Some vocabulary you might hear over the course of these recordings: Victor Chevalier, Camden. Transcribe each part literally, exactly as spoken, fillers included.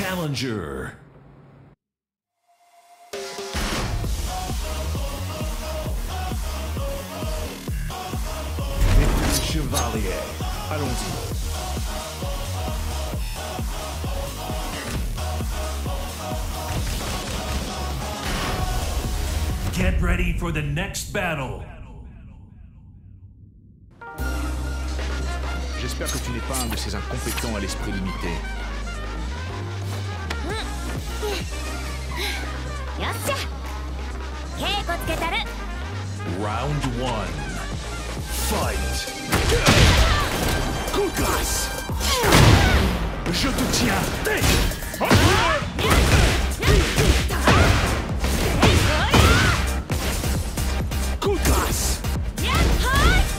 challenger. Victor Chevalier. Allons-y. Get ready for the next battle. J'espère que tu n'es pas un de ces incompétents à l'esprit limité. Round one. Fight. Coup de grâce. Je te tiens. Coup de grâce.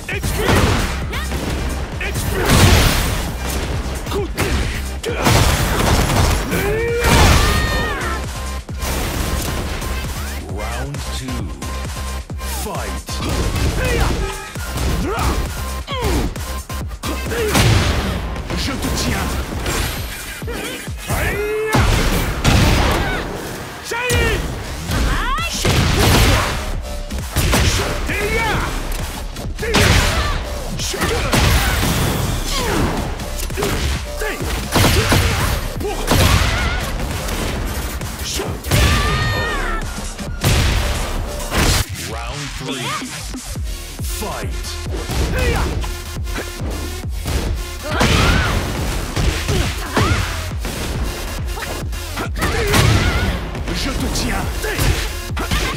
Expulsion. Round two. Fight. Je te tiens. Ça y est. Je te tiens. Round three. Fight. Je te tiens.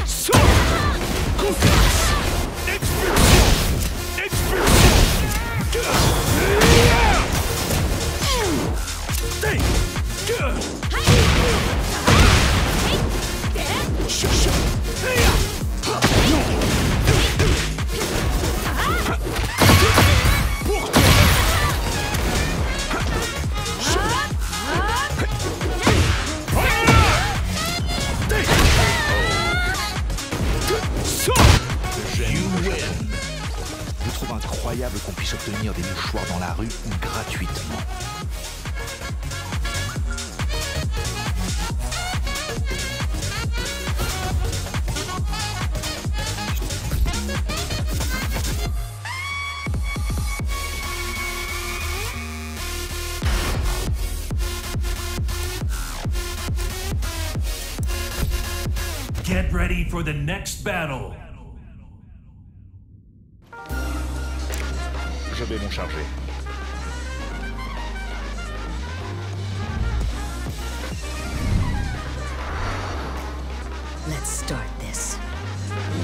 Sors. Coup de grâce. Expulsion. Expulsion. Je trouve incroyable qu'on puisse obtenir des mouchoirs dans la rue gratuitement. Get ready for the next battle. Je vais m'en charger. Let's start this.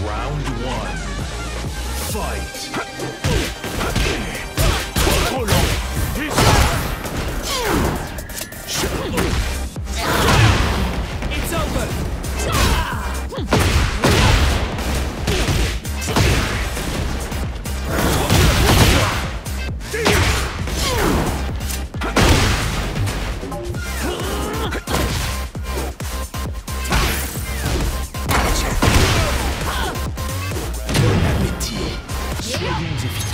Round one. Fight. Trop long. It's over. Soyez effectives.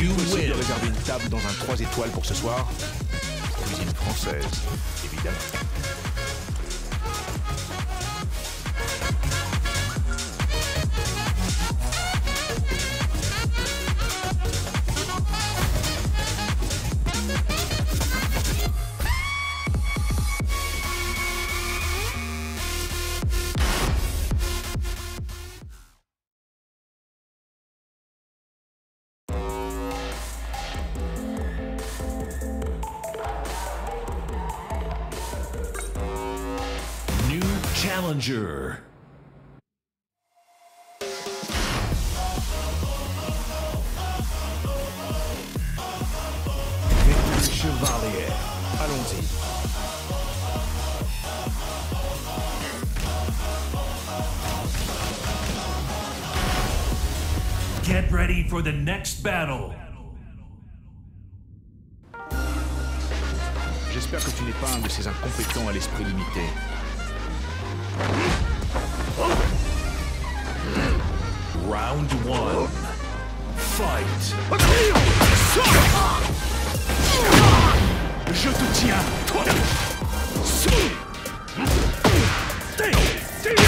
You win. Réserver une table dans un trois étoiles pour ce soir. Cuisine française, évidemment. Challenger. Victor Chevalier. Allons-y. Get ready for the next battle. J'espère que tu n'es pas un de ces incompétents à l'esprit limité. Round one. Fight. Je te tiens, toi. Fight. Je te tiens.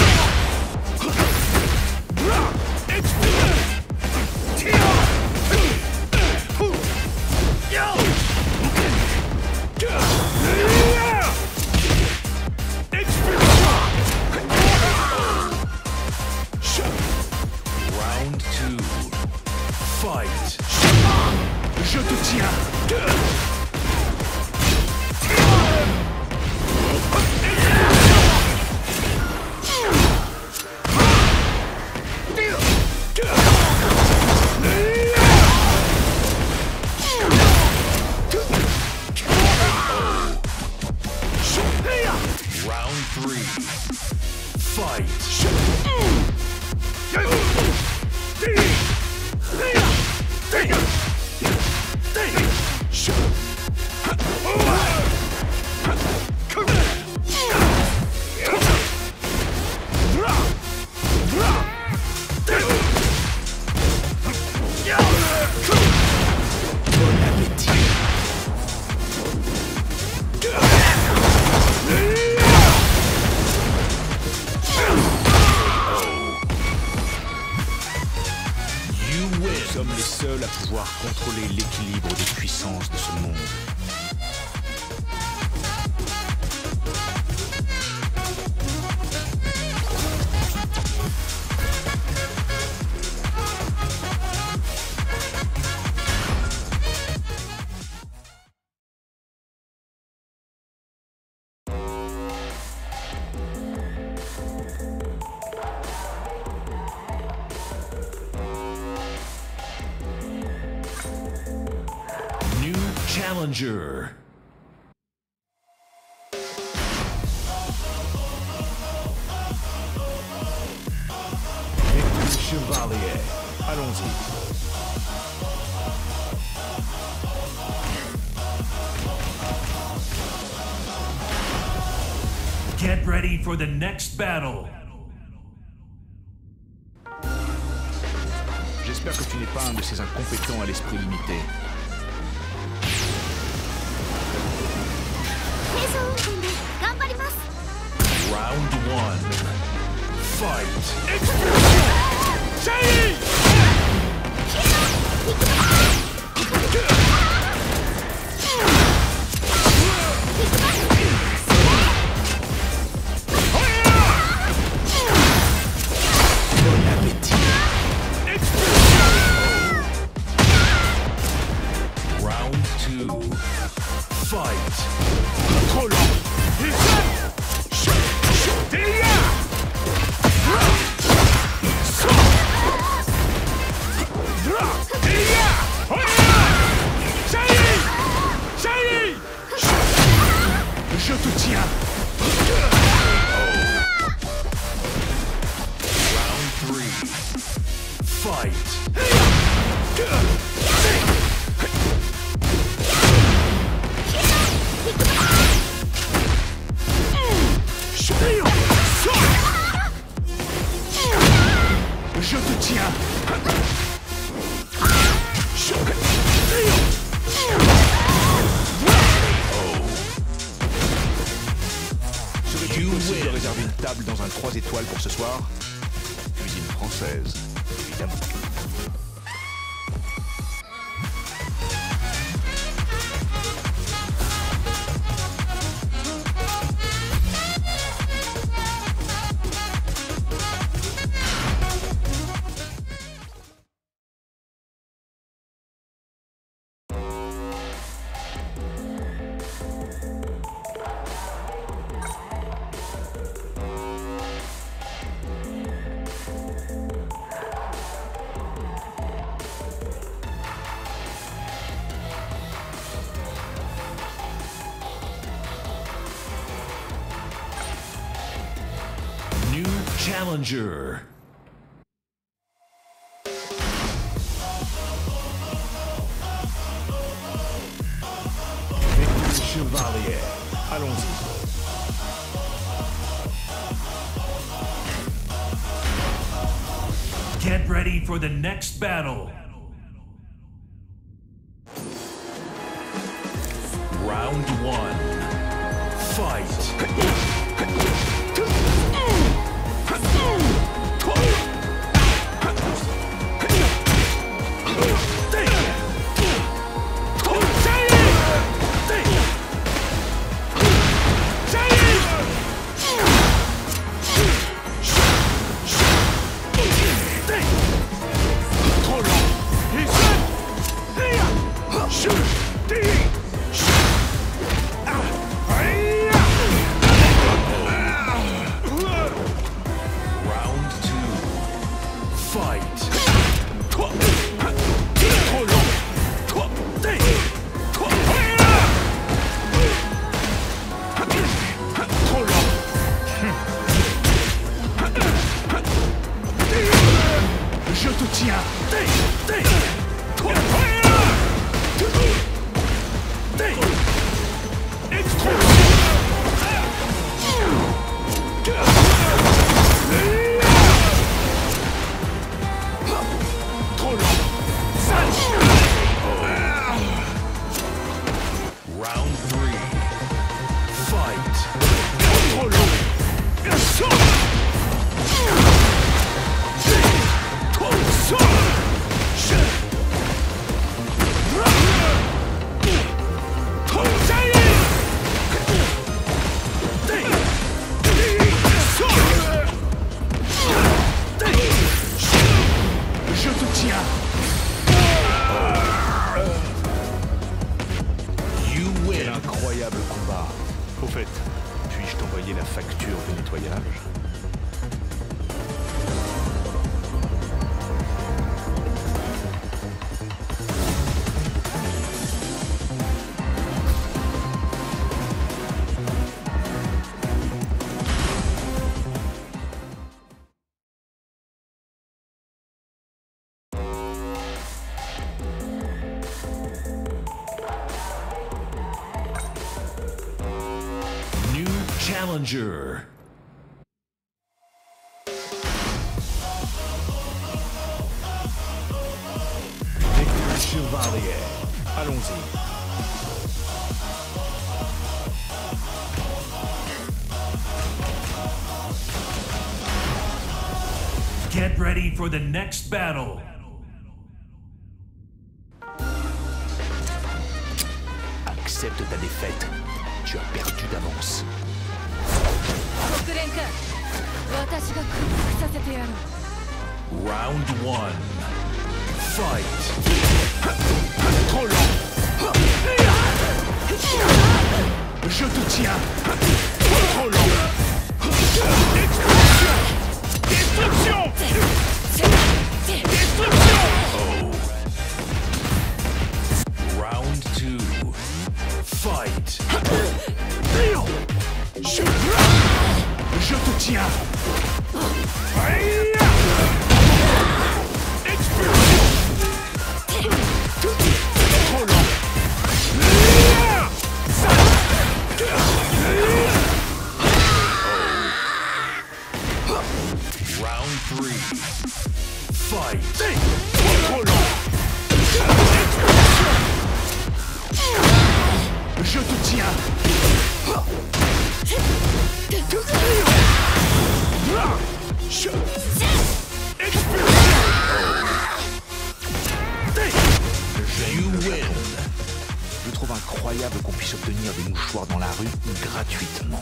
Round three. Fight. Nous sommes les seuls à pouvoir contrôler l'équilibre des puissances de ce monde. Challenger. Victor Chevalier. Allons-y. Get ready for the next battle. J'espère que tu n'es pas un de ces incompétents à l'esprit limité. Round one. Fight. Round two. Fight. Trop long. Je te tiens. Round three. Fight. Shoot! Je te tiens. Je te tiens. Serait-il possible de réserver une table dans un trois étoiles pour ce soir? Cuisine française, évidemment. Challenger. Victor Chevalier. Allons-y. Get ready for the next battle. Round one. Fight. Challenger. Victor Chevalier. Allons-y. Get ready for the next battle. Accepte ta défaite. Tu as perdu d'avance. Round one. Fight. Trop lent. Je te tiens. Trop lent. Destruction. Destruction. Destruction. Oh. Round two. Fight. Je te tiens. Explosion. Trop long. Oh. Round three. Je te tiens. Je... You win. Je trouve incroyable qu'on puisse obtenir des mouchoirs dans la rue gratuitement.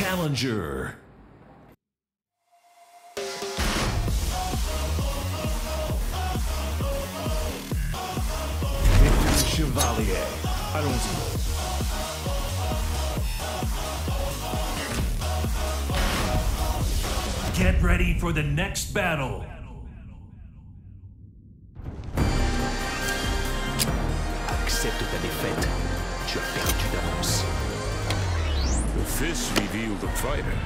Challenger. Victor Chevalier. Allons-y. Get ready for the next battle. Accepte ta défaite. Tu as perdu d'avance. If this reveal the fighter,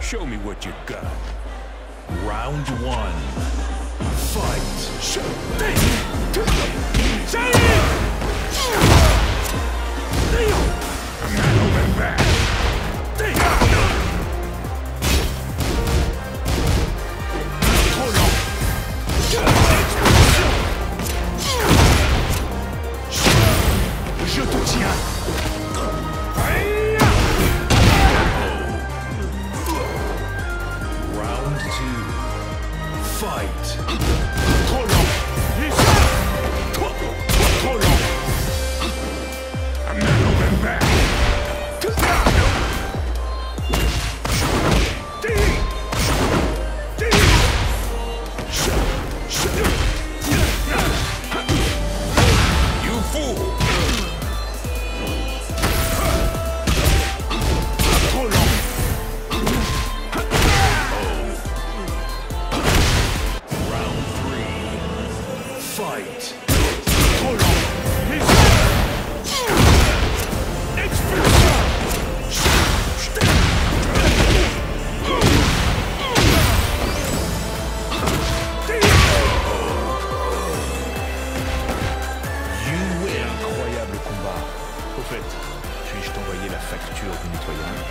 show me what you got. Round one. Fight. Show I'm not moving back. Je te tiens. Trop long. Trop, trop, trop long. I'm not moving back. You fool. Trop long. Fight! Hold on! You win! Incroyable combat! Au fait, puis-je t'envoyer la facture du nettoyage?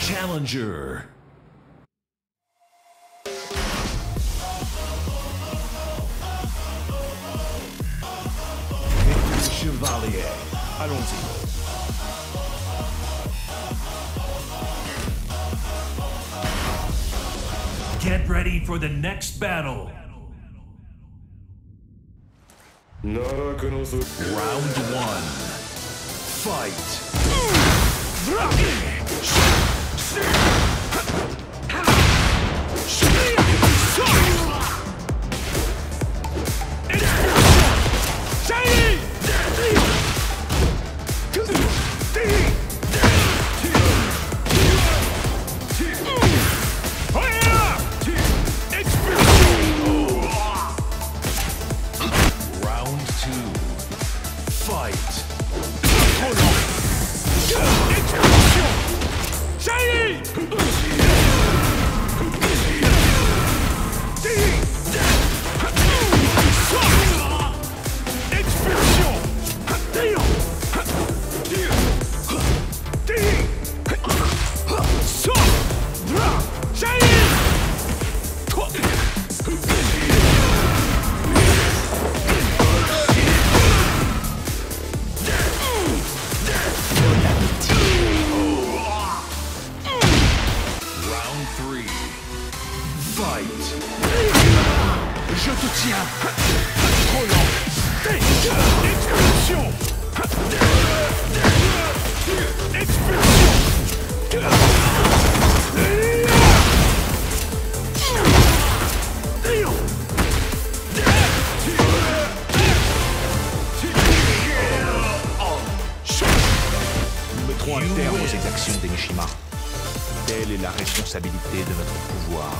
Challenger. Chevalier. Allons-y. Get ready for the next battle. Round one. Fight. Round two, fight. Je te tiens. Trop lent. Expulsion. Expulsion. Telle est la responsabilité de notre pouvoir.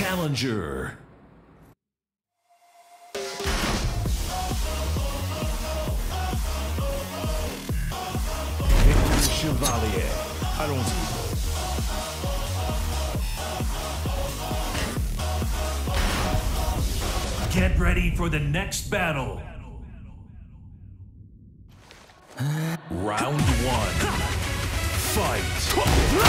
Challenger. Victor Chevalier. Allons-y. Get ready for the next battle. battle, battle, battle. Round one. Fight. Explosion.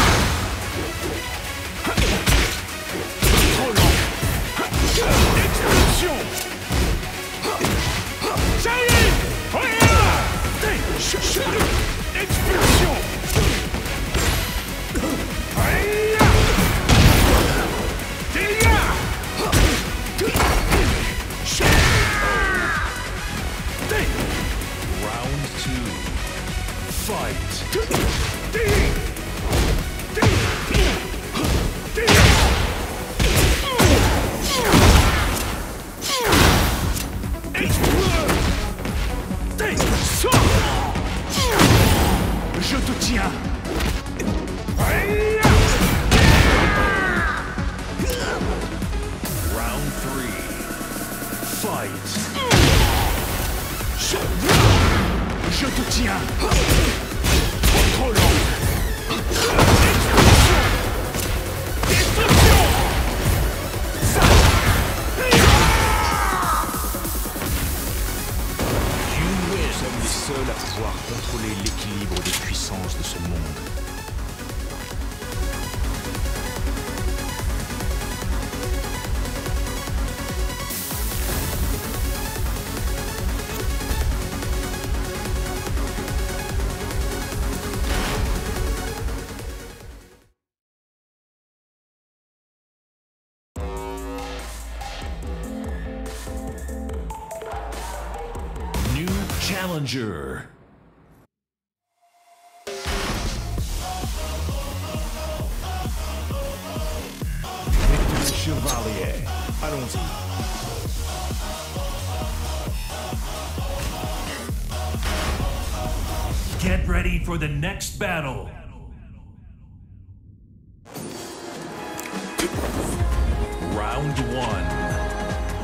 Salut. Explosion. Round two. Fight. Je te tiens. Round three. Fight. Je, Je te tiens. Trop long. Destruction. Destruction. Ça. You win. Nous sommes les seuls à pouvoir contrôler l'équilibre des puissances de ce monde. Challenger. Victor Chevalier. Allons-y. Get ready for the next battle. Round one.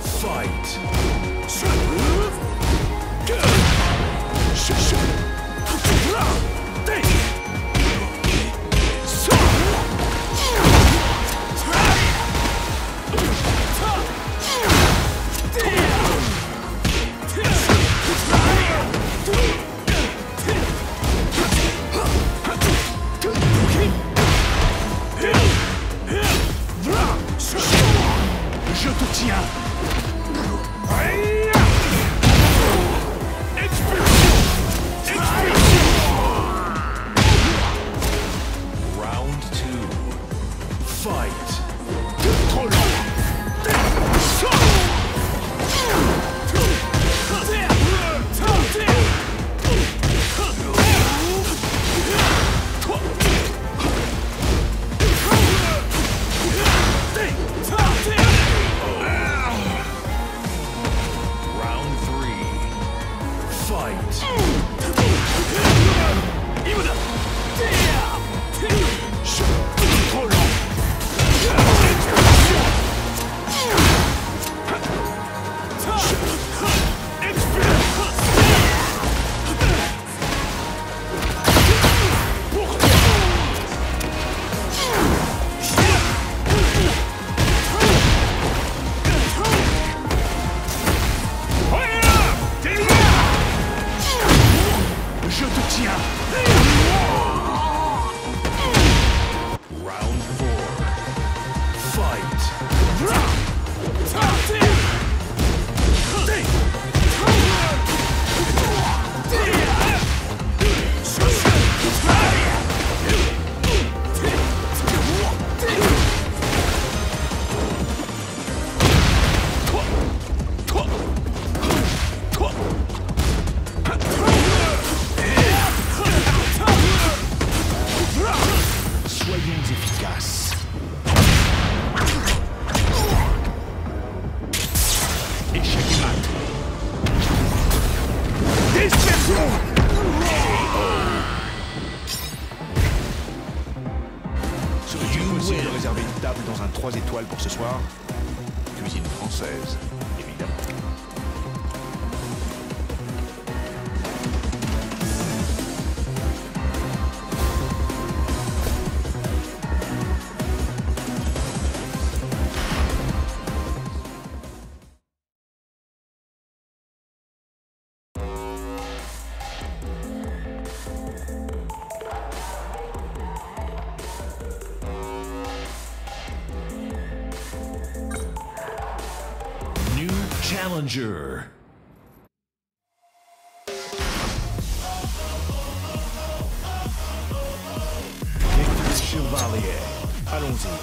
Fight. Shoot, shoot, je te tiens. soir, cuisine française, évidemment. Challenger. Victor Chevalier. Allons-y.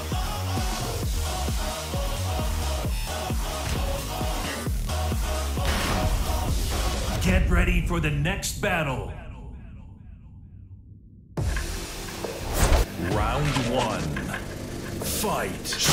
Get ready for the next battle. Round one. Fight.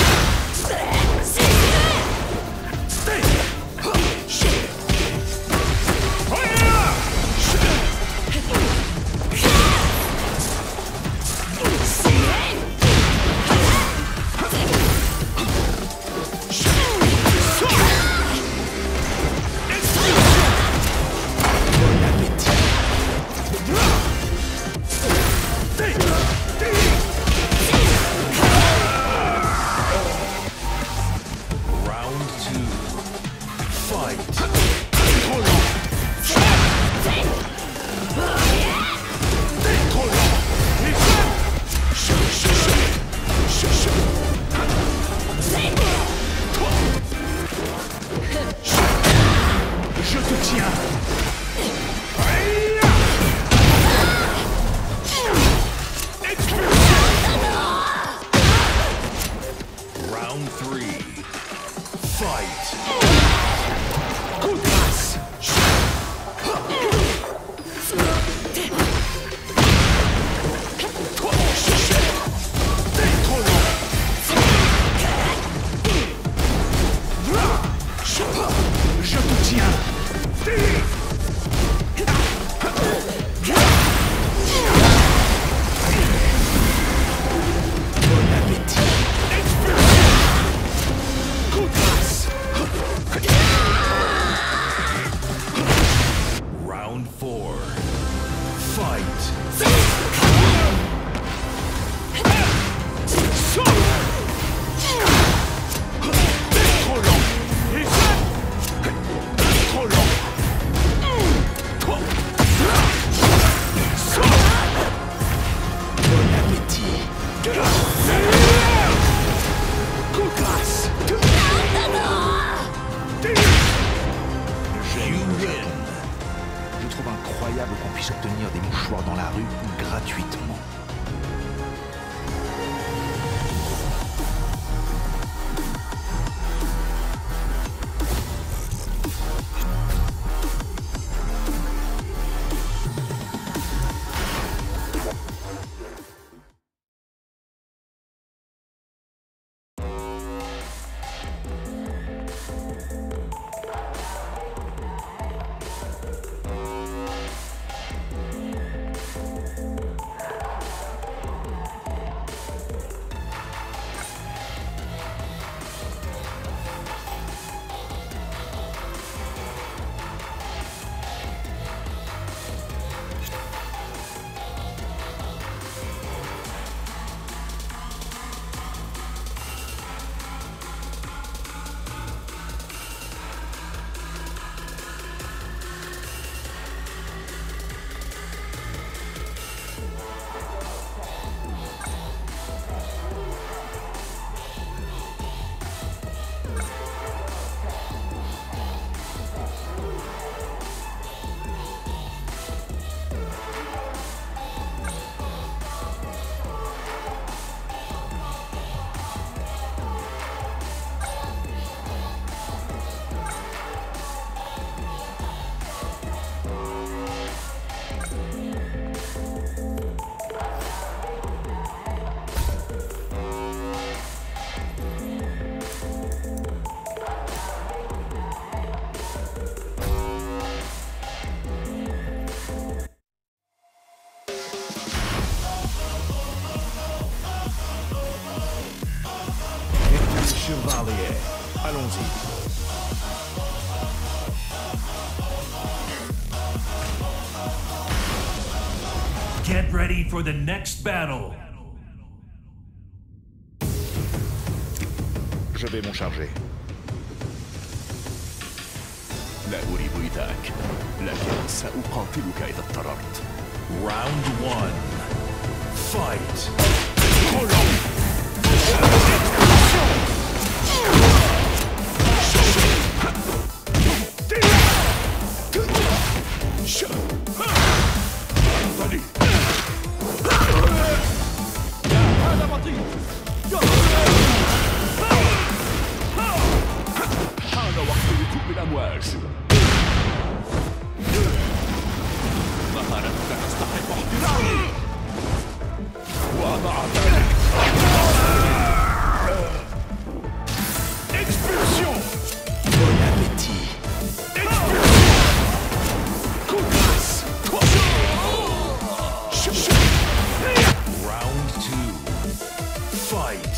Get ready for the next battle. Je vais m'en charger. لا أريدك لكن سأقاتلك إذا اضطررت. Round one. Fight. أنا وقت ركوب الأمواج. مهارتك تستحق احترامي. ومع ذلك. إكسبلسيون. Bon appétit. Cocasse. Round two. Fight.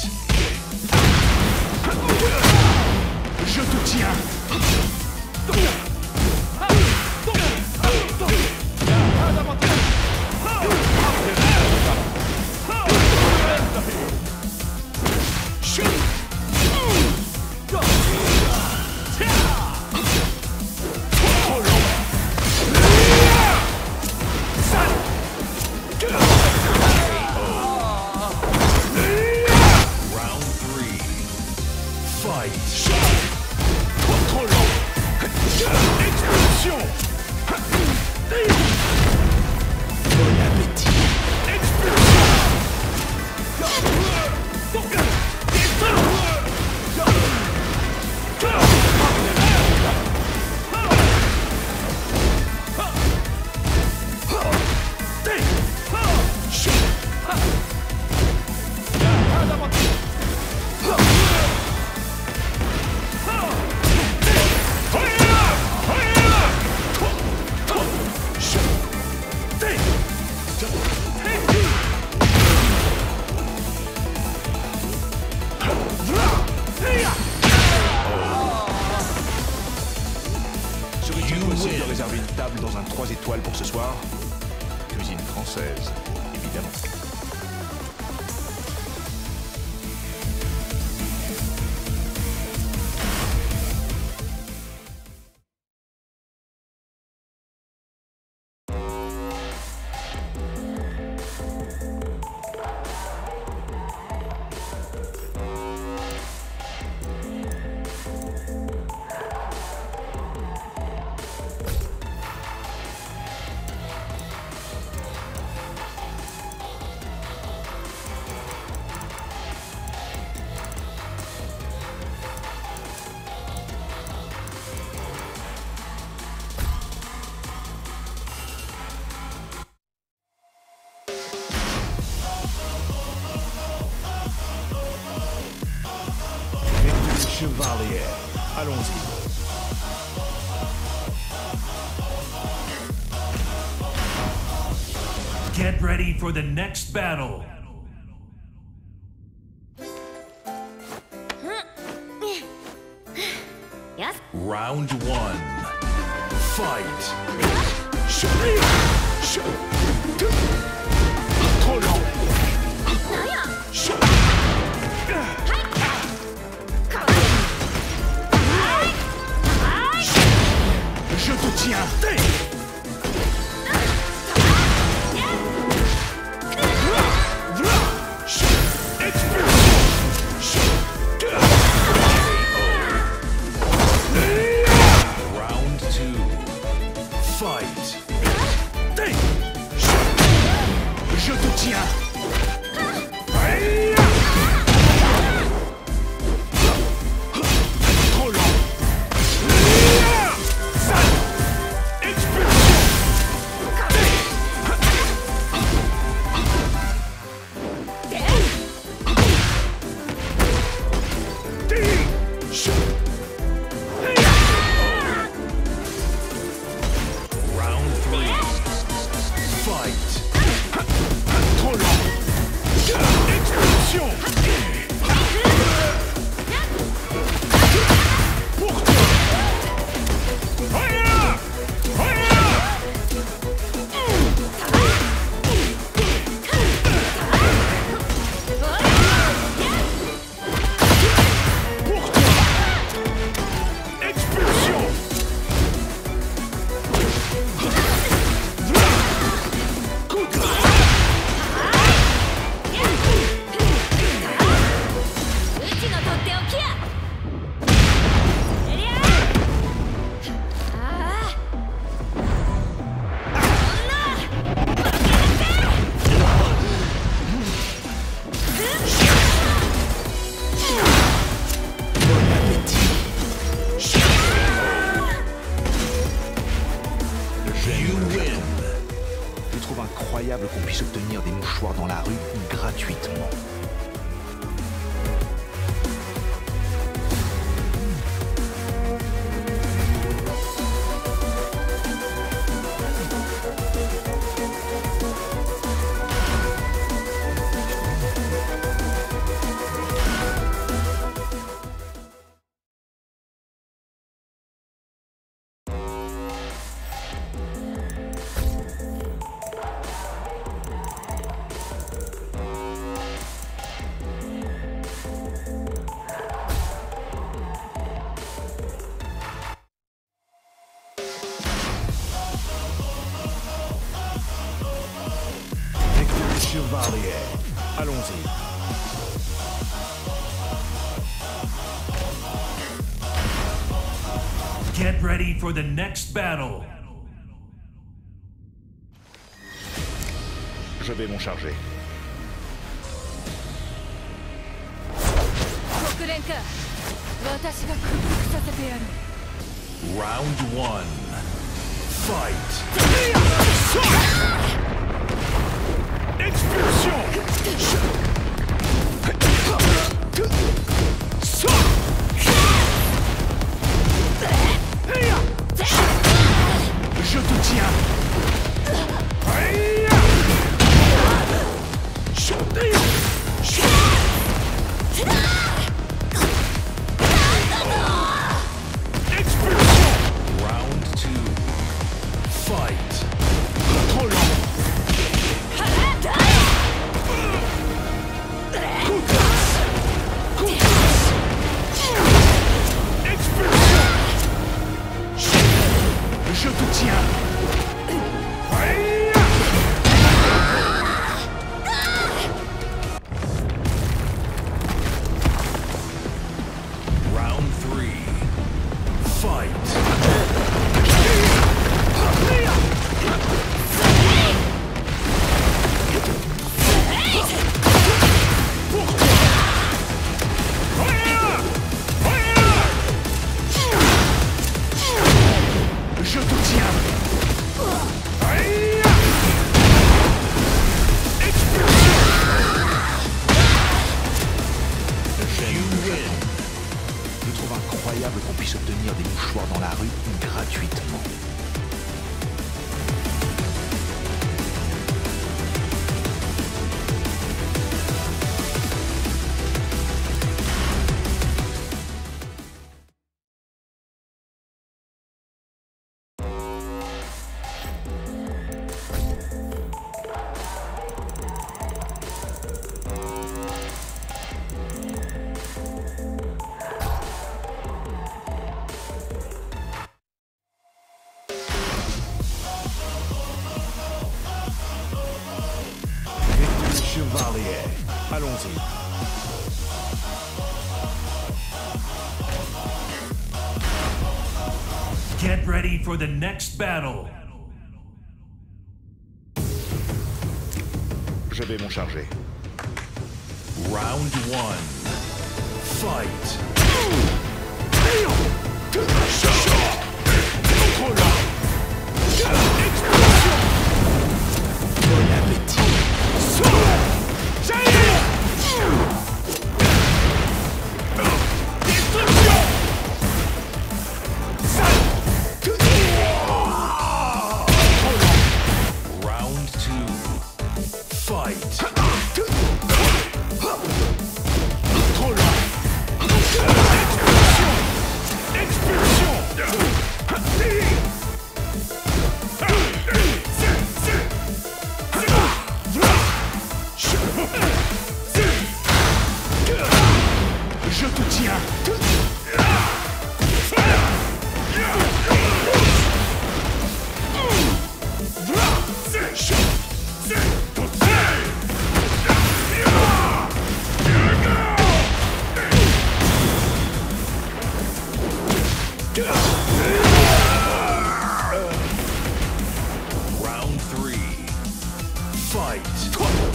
Je te tiens. Round three. Fight. Explosion. Bon appétit. Explosion. Étoiles pour ce soir. Cuisine française, évidemment. Chevalier, allons-y. Get ready for the next battle. Yes. Round one. Fight. Je te tiens. Round two. Fight. Je te tiens. It's incroyable qu'on puisse obtenir des mouchoirs dans la rue gratuitement. Chevalier, allons-y. Get ready for the next battle. Je vais m'en charger. Round one. Fight. Expulsion! Je te tiens! Expulsion! Round two. Fight! Trop long. Je te tiens. Round three. Fight. Incroyable qu'on puisse obtenir des mouchoirs dans la rue gratuitement. Chevalier, allons-y. Get ready for the next battle. Je vais m'en charger. Round one. Fight. Bon appétit. Je te tiens. Round three. Fight. Pourquoi?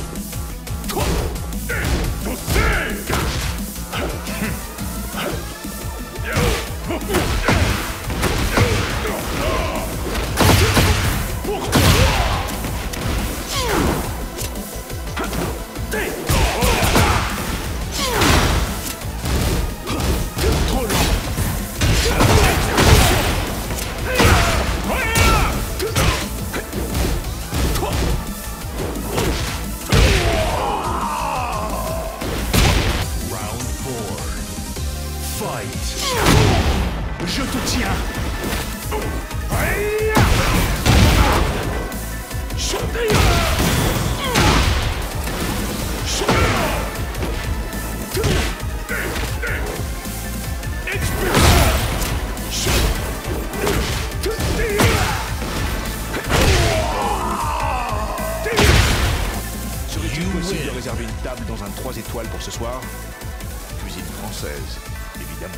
Je te tiens. Serais-tu possible de réserver une table dans un trois étoiles pour ce soir? Cuisine française, évidemment.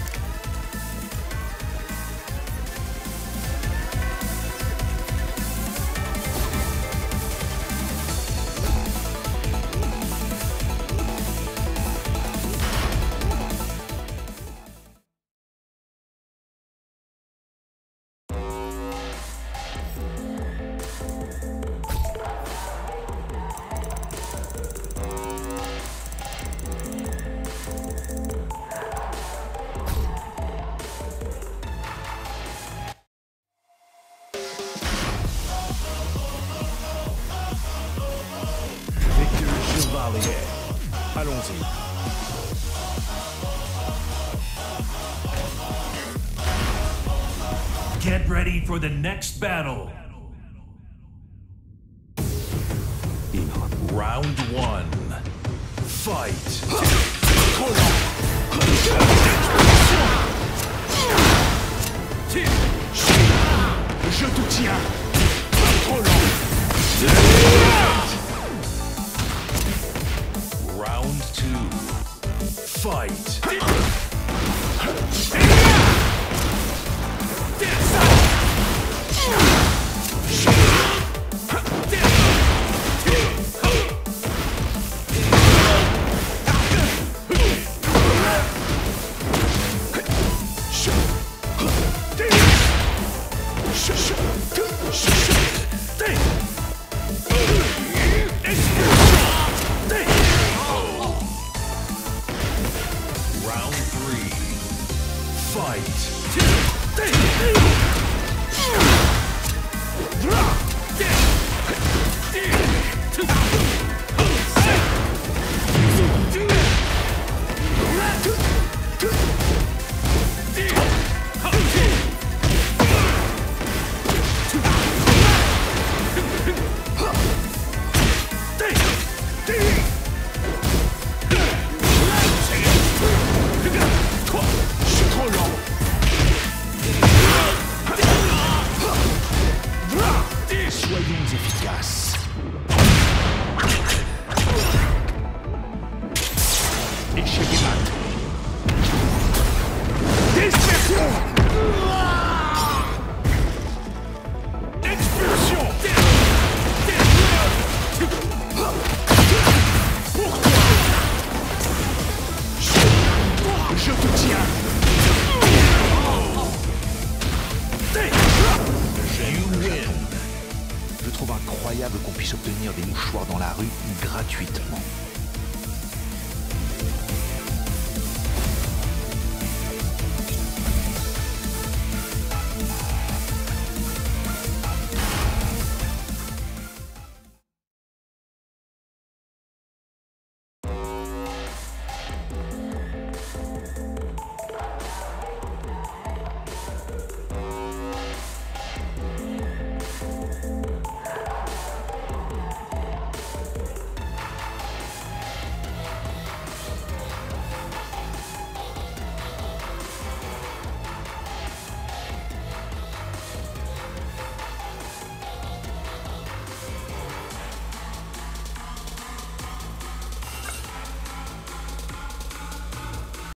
Allons-y. Get ready for the next battle. Round one. Fight. Je te tiens. Round two. Fight. Incroyable qu'on puisse obtenir des mouchoirs dans la rue gratuitement.